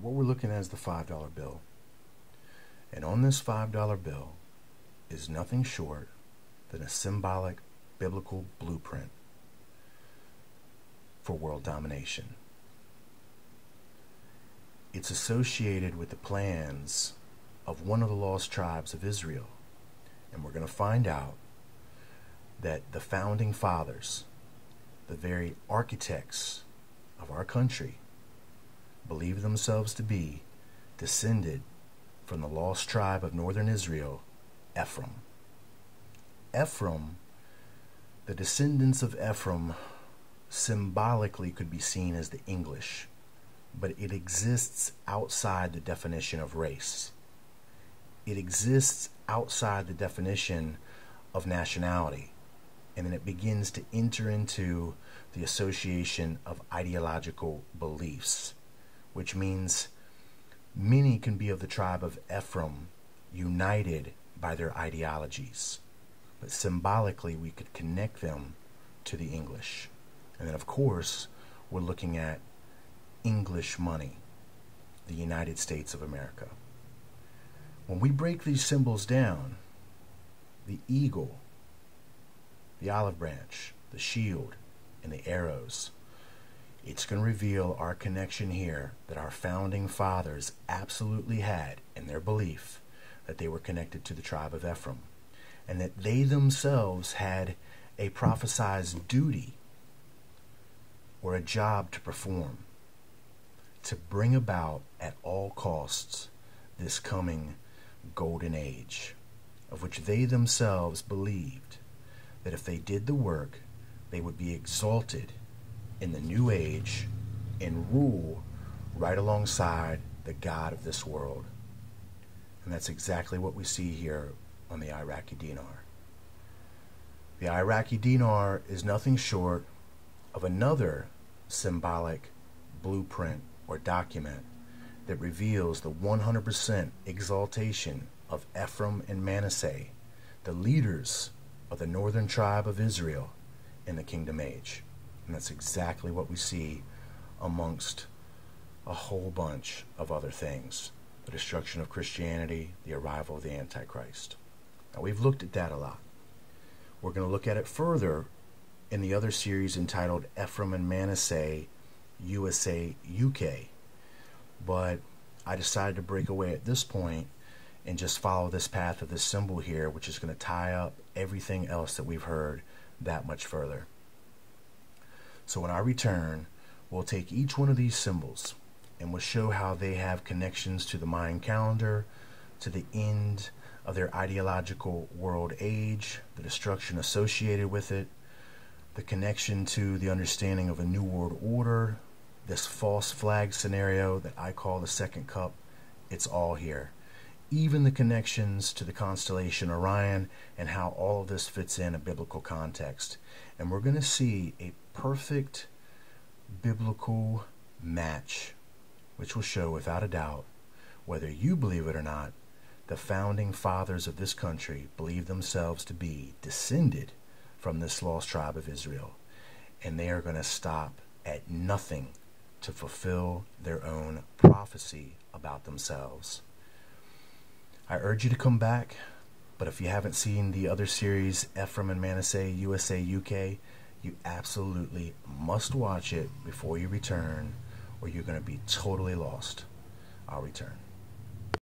chart, what we're looking at is the $5 bill. And on this $5 bill is nothing short than a symbolic biblical blueprint for world domination. It's associated with the plans of one of the lost tribes of Israel. And we're going to find out that the founding fathers, the very architects of our country, believe themselves to be descended from the lost tribe of northern Israel, Ephraim. Ephraim, the descendants of Ephraim, symbolically could be seen as the English, but it exists outside the definition of race. It exists outside the definition of nationality, and then it begins to enter into the association of ideological beliefs, which means many can be of the tribe of Ephraim united by their ideologies, but symbolically we could connect them to the English. And then of course we're looking at English money, the United States of America. When we break these symbols down, the eagle, the olive branch, the shield, and the arrows, it's going to reveal our connection here that our founding fathers absolutely had in their belief that they were connected to the tribe of Ephraim, and that they themselves had a prophesized duty or a job to perform to bring about at all costs this coming golden age, of which they themselves believed that if they did the work, they would be exalted in the new age and rule right alongside the God of this world. And that's exactly what we see here on the Iraqi dinar. The Iraqi dinar is nothing short of another symbolic blueprint or document that reveals the 100% exaltation of Ephraim and Manasseh, the leaders of the northern tribe of Israel in the kingdom age. And that's exactly what we see amongst a whole bunch of other things. The destruction of Christianity, the arrival of the Antichrist. Now, we've looked at that a lot. We're going to look at it further in the other series entitled Ephraim and Manasseh, USA, UK. But I decided to break away at this point and just follow this path of this symbol here, which is going to tie up everything else that we've heard that much further. So when I return, we'll take each one of these symbols and we'll show how they have connections to the Mayan calendar, to the end of their ideological world age, the destruction associated with it, the connection to the understanding of a new world order, this false flag scenario that I call the second cup. It's all here. Even the connections to the constellation Orion and how all of this fits in a biblical context. And we're going to see a perfect biblical match, which will show without a doubt, whether you believe it or not, the founding fathers of this country believe themselves to be descended from this lost tribe of Israel. And they are going to stop at nothing to fulfill their own prophecy about themselves. I urge you to come back, but if you haven't seen the other series, Ephraim and Manasseh, USA, UK, you absolutely must watch it before you return, or you're going to be totally lost. I'll return.